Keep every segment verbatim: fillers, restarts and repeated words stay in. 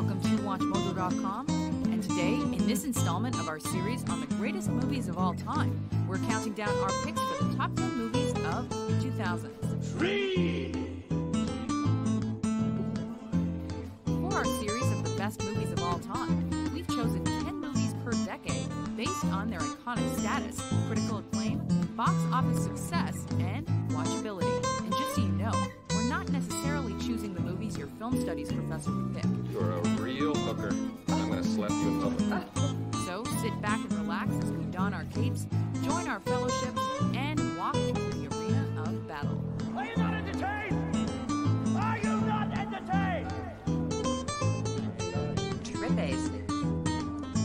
Welcome to Watch Mojo dot com, and today, in this installment of our series on the greatest movies of all time, we're counting down our picks for the top ten movies of the two thousands. Three! For our series of the best movies of all time, we've chosen ten movies per decade based on their iconic status, critical acclaim, box office success, and watchability. And just so you know, we're not necessarily choosing the movies your film studies professor would pick. You're a real hooker. I'm going to slap you in public. So sit back and relax as we don our capes, join our fellowship, and walk into the arena of battle. Are you not entertained? Are you not entertained? Tripes.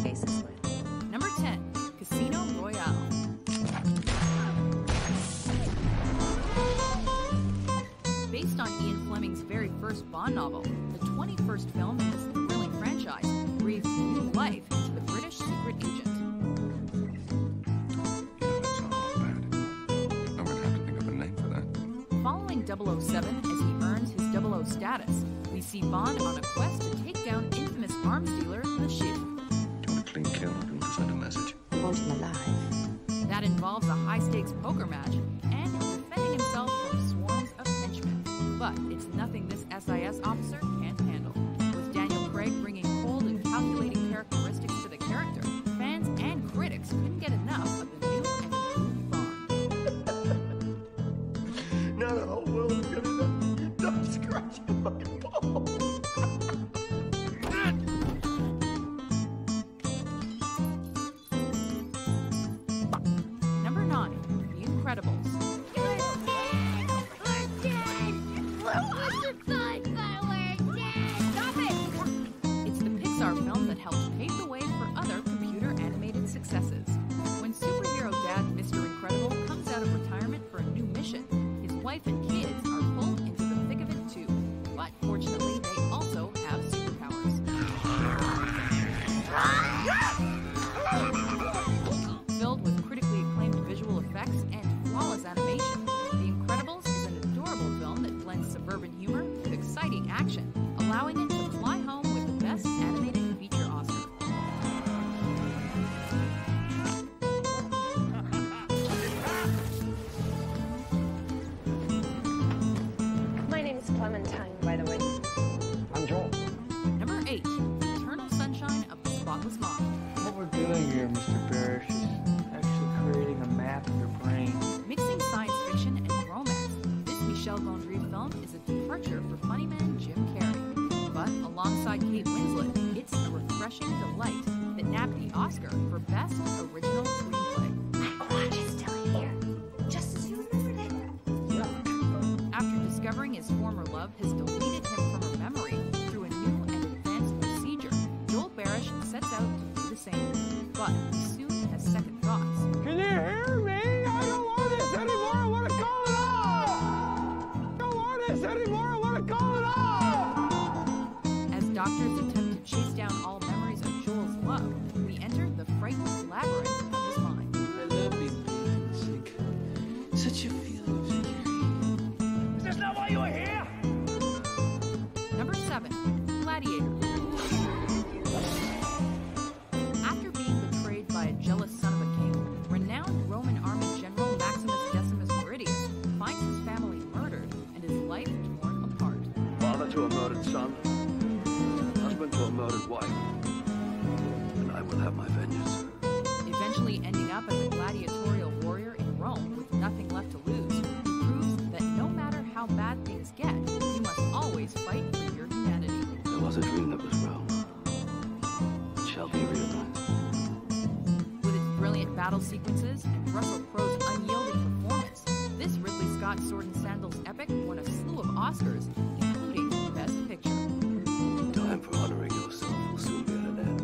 Faces. Number ten, Casino Royale. Based on Ian Fleming's very first Bond novel, the twenty-first film in this thrilling franchise breathed new life into the British secret agent. You know, that's not all bad. I'm going to have to think of a name for that. Following double oh seven as he earns his double oh status, we see Bond on a quest to take down infamous arms dealer, the Sheik. Do a clean kill and present a message. Hold him alive. That involves a high-stakes poker match and defending himself from but it's nothing this S I S officer can't handle. With Daniel Craig bringing cold and calculating characteristics to the character, fans and critics couldn't get enough of the new and improved Bond. Now the whole world is gonna stop scratching my balls. Number nine, The Incredibles. And kids are pulled into the thick of it too, but fortunately they also have superpowers. Filled with critically acclaimed visual effects and flawless animation, The Incredibles is an adorable film that blends suburban humor with exciting action, allowing it to fly home with the best animated feature Clementine, by the way. I'm Joel. Number eight, Eternal Sunshine of the Spotless Mind. What we're doing here, Mister Parrish, is actually creating a map in your brain. Mixing science fiction and romance, this Michel Gondry film is a departure for funny man Jim Carrey. But alongside Kate Winslet, it's a refreshing delight that nabbed the Oscar for Best Original Screenplay. My watch is still here. Just as you remembered it. Yuck. After discovering his former love has deleted him from her memory through a new and advanced procedure, Joel Barish sets out to do the same, but he soon has second thoughts. Can you hear me? I don't want this anymore. I want to call it off. I don't want this anymore. I want to call it off. As doctors attempt to chase down all memories of Joel's love, we enter the frightening labyrinth of his mind. I love being sick. Such a feeling of security. Is that why you are here? Number seven, Gladiator. After being betrayed by a jealous son of a king, renowned Roman army general Maximus Decimus Meridius finds his family murdered and his life torn apart. Father to a murdered son, husband to a murdered wife, and I will have my vengeance. Eventually ending up as a gladiatorial warrior in Rome with nothing left to lose, how bad things get, you must always fight for your humanity. There was a dream that was real. It shall be realized. With its brilliant battle sequences and Russell Crowe's unyielding performance, this Ridley Scott Sword and Sandals epic won a slew of Oscars, including Best Picture. Time for honoring yourself will soon be at an end.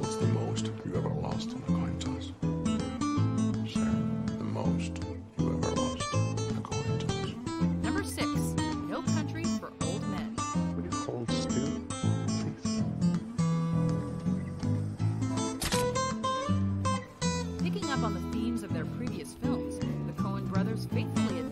What's the most you ever lost in a coin toss? Number six, No Country for Old Men. Would you hold still, please? Picking up on the themes of their previous films, the Coen brothers faithfully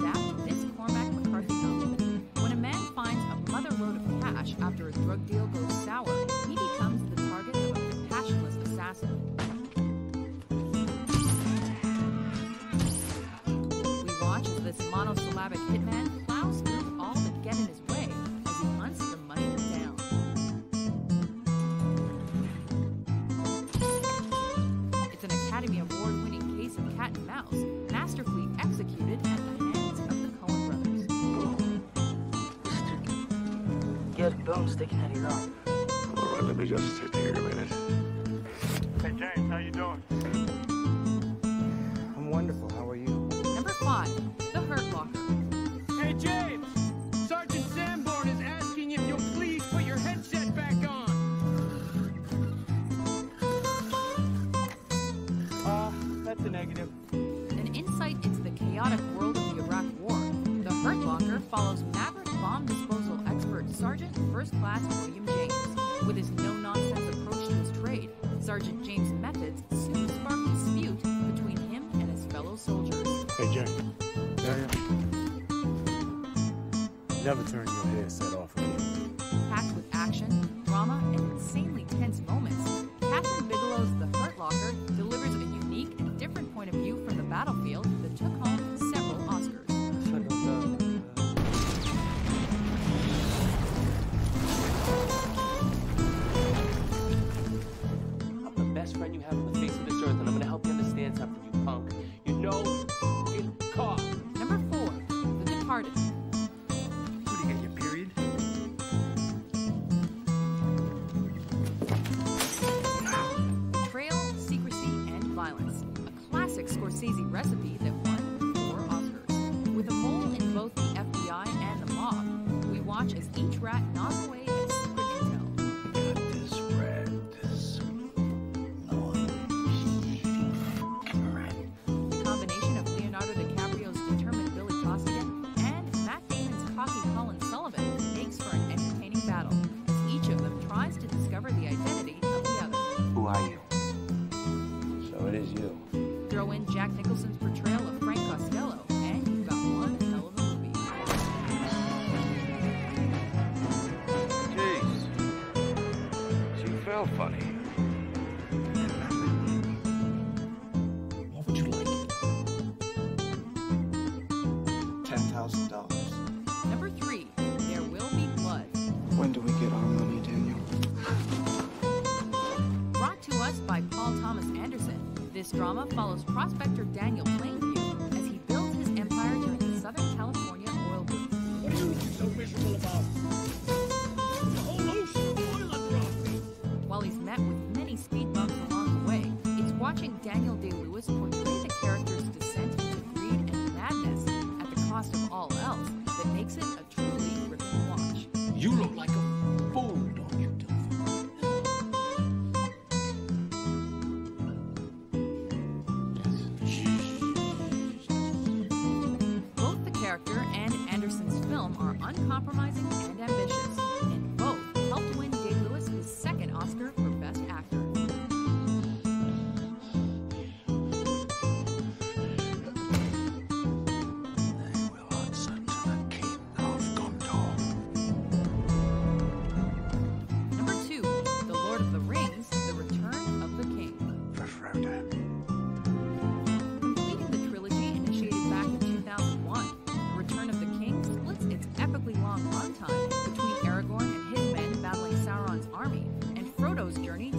road, sticking out of your own. All right, let me just sit here a minute. Hey, James, how you doing? I'm wonderful. How are you? Number five, The Hurt Locker. Hey, James! Sergeant Sanborn is asking if you'll please put your headset back on. Uh, that's a negative. An insight into the chaotic world of the Iraq War. The Hurt Locker follows maverick bomb disposal expert Sergeant First Class William James. With his no-nonsense approach to his trade, Sergeant James' methods soon spark a dispute between him and his fellow soldiers. Hey, Jack. Yeah, yeah. Never turn your headset off again. Packed with action, drama, and insanely tense moments, Catherine Bigelow's The Hurt Locker delivers a unique and different point of view from the battlefield that took home several Oscars. Friend you have on the face of this earth, and I'm gonna help you understand something, you punk. You know, you caught. Number four, The Departed. What, do you get your period? Betrayal, secrecy, and violence. A classic Scorsese recipe that won four Oscars. With a mole in both the F B I and the mob, we watch as each rat nods away at secret intel. This drama follows prospector Daniel Plainview as he builds his empire during the Southern California oil boom. What are you so miserable about? The whole ocean of oil and rock. While he's met with many speed bumps along the way, it's watching Daniel Day-Lewis portray the character's descent into greed and madness at the cost of all else that makes it a truly ripping watch. You look like a fool, don't you? Compromising and ambitious, and both helped win Day-Lewis his second Oscar for Best Actor. They will answer to the King of Gondor. Number two, The Lord of the Rings, The Return of the King. For Frodo. Completing the trilogy initiated back in two thousand one, The Return of the King splits its epically long runtime between Aragorn and his men battling Sauron's army, and Frodo's journey